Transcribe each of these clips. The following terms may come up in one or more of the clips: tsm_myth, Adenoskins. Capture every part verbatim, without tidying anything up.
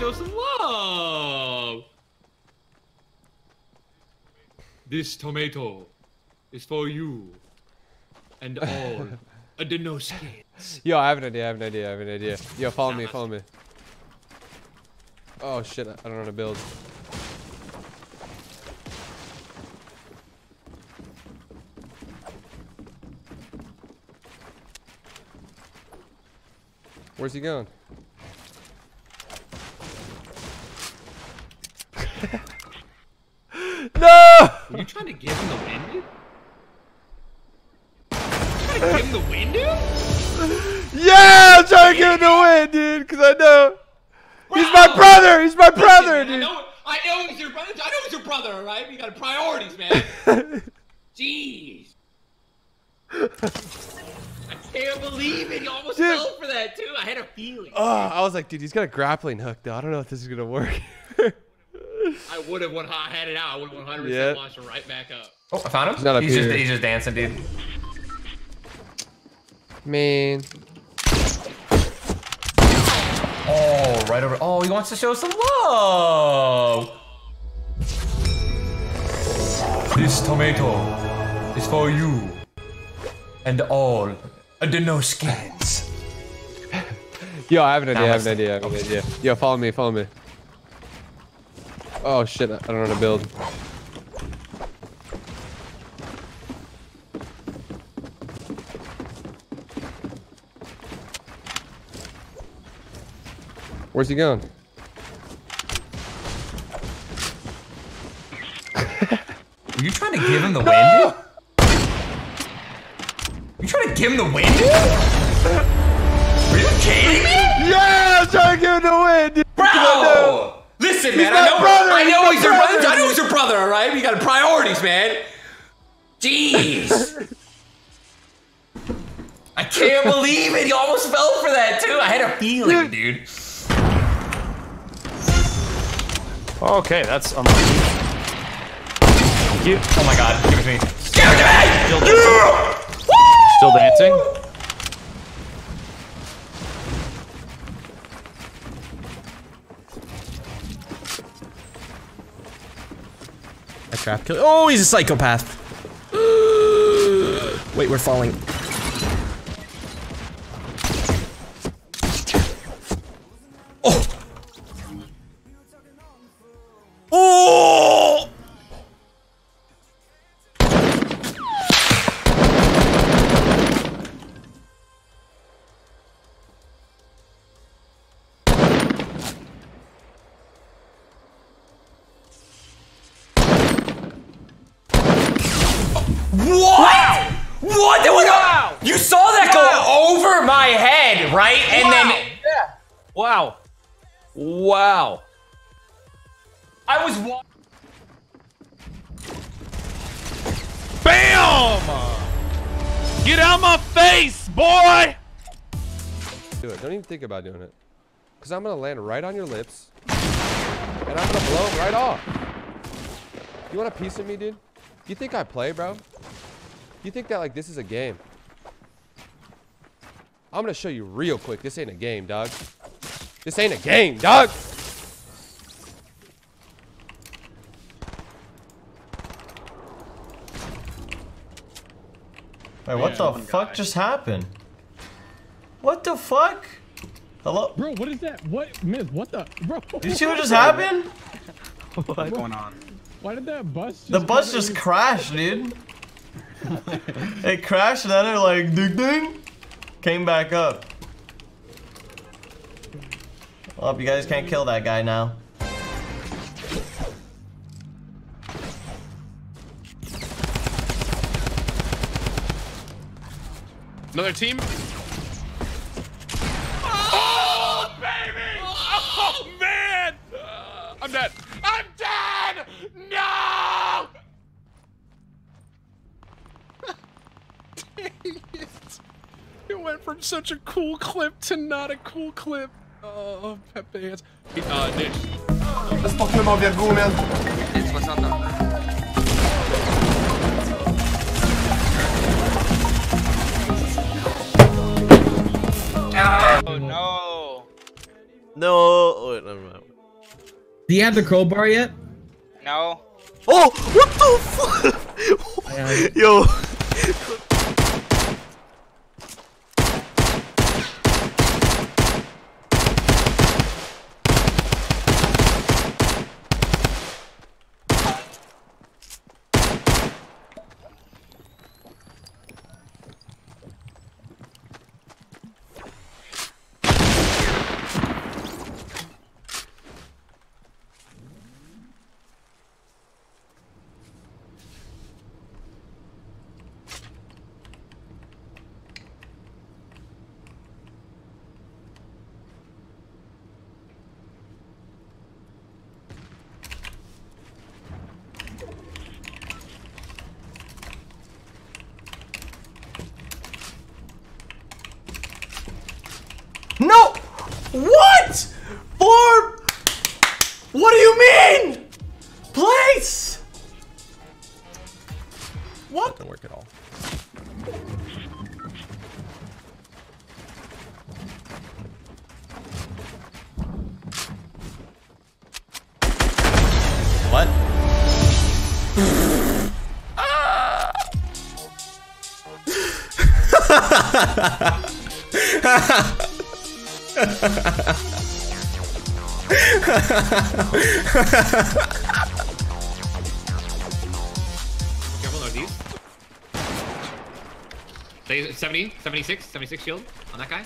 show some love. This tomato is for you and all Adenoskins. Yo, I have an idea, I have an idea, I have an idea. Yo, follow me, follow me. Oh shit, I don't know how to build. Where's he going? No! Are you trying to give him the wind, dude? You trying to give him the wind, dude? Yeah, I'm trying to give him the wind, dude, because I know. Bro. He's my brother! He's my brother, dude! I know, I know he's your brother. I know he's your brother, alright? You got priorities, man. Jeez. I can't believe it. You almost dude. fell for that, too. I had a feeling. Oh, I was like, dude, he's got a grappling hook, though. I don't know if this is going to work. I would have had it out. I would have one hundred percent yeah. launched him right back up. Oh, I found him. He's, not up he's, here. Just, he's just dancing, dude. Man. Oh, right over. Oh, he wants to show some love. This tomato is for you and all Adenoskins. Yo, I have an idea. I have an idea. I have an idea. Yo, follow me. Follow me. Oh shit, I don't know how to build. Where's he going? Are you trying to give him the wind? You trying to give him the wind? Are you kidding me? Yeah, I'm trying to give him the wind, dude. Bro! Listen, man, I know, I know he's your brother. I know he's your brother, all right? You got priorities, man. Jeez. I can't believe it. You almost fell for that, too. I had a feeling, dude. Okay, that's unlucky. Thank you. Oh, my God. Give it to me. Give it to me! Still dancing. Yeah. Still dancing. A trap killer. Oh, he's a psychopath. Wait, we're falling. Oh. Oh. What? What? Wow. You saw that wow. go over my head, right? And wow. then, yeah. Wow. Wow. I was. Wa Bam! Get out my face, boy! Do it. Don't even think about doing it, cause I'm gonna land right on your lips, and I'm gonna blow it right off. You want a piece of me, dude? You think I play, bro? You think that like this is a game? I'm gonna show you real quick. This ain't a game, dog. This ain't a game, dog. Wait, what yeah, the fuck guy. just happened? What the fuck? Hello? Bro, what is that? What, Myth? What the? Bro. Did you see what just happened? What's going on? Why did that bus just The bus just crashed, dude. It crashed and then it like ding ding came back up. Well, you guys can't kill that guy now. Another team? Oh, baby! Oh, man! Uh, I'm dead. I'm dead! No! Dang it. It went from such a cool clip to not a cool clip. Oh, Pepe hands. Uh, Nish. Let's talk about Virgulien. It's what's up now. Oh no! No! Wait, never mind. Do you have the crowbar yet? No. Oh, what the fuck? Yo. No! What? Form? What do you mean? Place? What? Doesn't work at all. What? Ah! Careful northeast. seventy, seventy-six, seventy-six shield on that guy.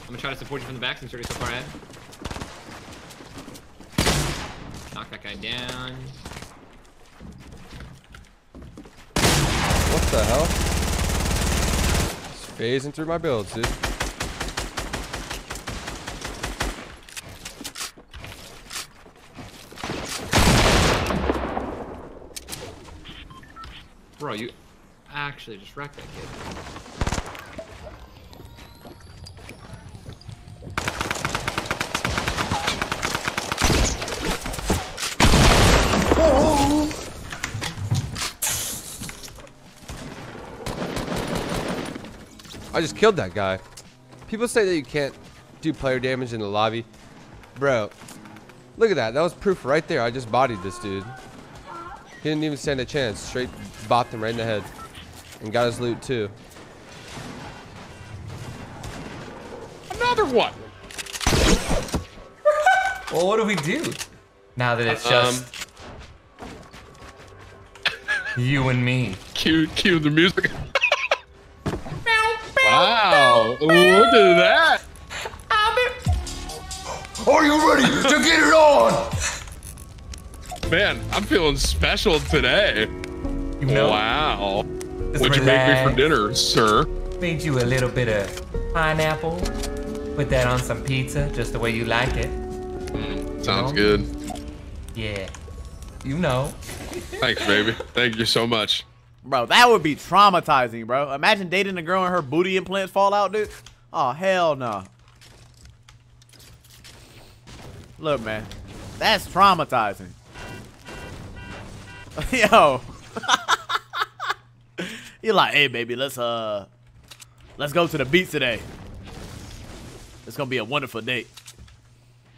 I'm gonna try to support you from the back since you're so far ahead. Knock that guy down. What the hell? Phasing through my builds, dude. Bro, you actually just wrecked that kid. Oh. I just killed that guy. People say that you can't do player damage in the lobby. Bro, look at that. That was proof right there. I just bodied this dude. He didn't even stand a chance. Straight bopped him right in the head. And got his loot too. Another one! Well, what do we do? Now that it's uh, just... Um, you and me. Cue, cue the music. Wow! Look at that! Are you ready to get it on? Man, I'm feeling special today. You know, wow. What'd you make me for dinner, sir? Made you a little bit of pineapple. Put that on some pizza, just the way you like it. Mm, sounds you know? good. Yeah. You know. Thanks, baby. Thank you so much. Bro, that would be traumatizing, bro. Imagine dating a girl and her booty implants fall out, dude. Oh, hell no. Look, man. That's traumatizing. Yo, you're like, hey baby, let's uh, let's go to the beach today. It's gonna be a wonderful date.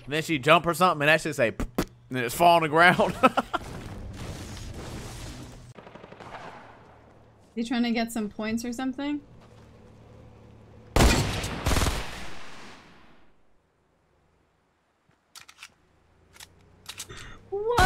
And then she jump or something, and that shit say, and then it's fall on the ground. You trying to get some points or something? What?